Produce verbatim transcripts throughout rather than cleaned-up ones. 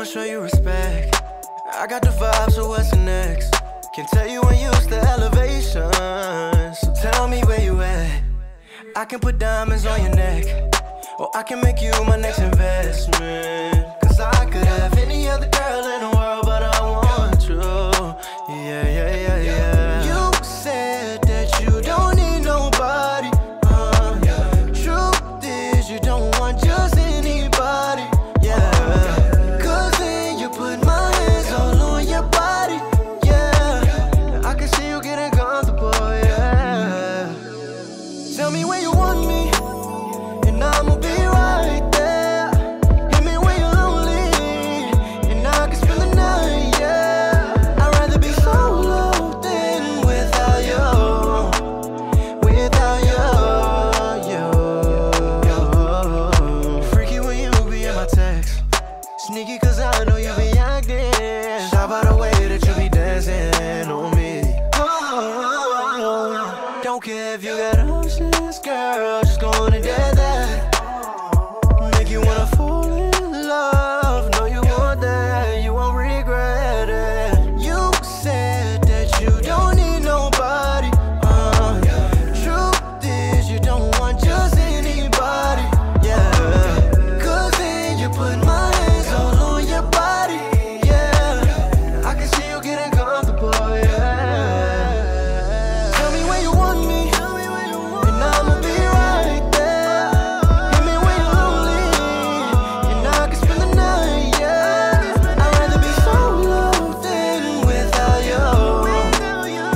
I'ma show you respect. I got the vibes, so what's next? Can't tell you when you use the elevation. So tell me where you at. I can put diamonds on your neck, or I can make you my next investment. Cause I could have any other girl in the world, but I want you. Yeah, yeah, yeah, yeah. You said that you don't need nobody. uh, Truth is you don't want just anybody. Yeah, cause then you put my hands all on your body. Yeah, I can see you getting comfortable. Yeah, tell me where you want me, and I'ma be right there. Hit me when you're lonely, and I can spend the night, yeah. I'd rather be solo than without you, without you, yo. Freaky when you be in my text, sneaky cause I know you be acting. Shout by the way that you be dancing on me. Oh, don't care if you got options, girl, just gonna dare that. You wanna fall in love, no you want that, you won't regret it. You said that you don't need nobody. uh, Truth is you don't want just anybody. Yeah, cause then you put my hands all on your body. Yeah, I can see you getting comfortable. Yeah, tell me where you want me, and I'ma be right there. Hit me when you're lonely, and I can spend the night, yeah. I'd rather be solo than without you, without you, yeah.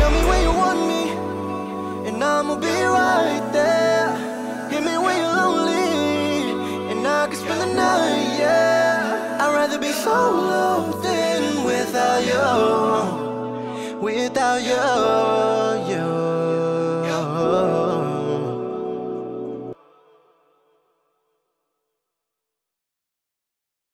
Tell me where you want me, and I'ma be right there. Hit me when you're lonely, and I can spend the night, yeah. I'd rather be solo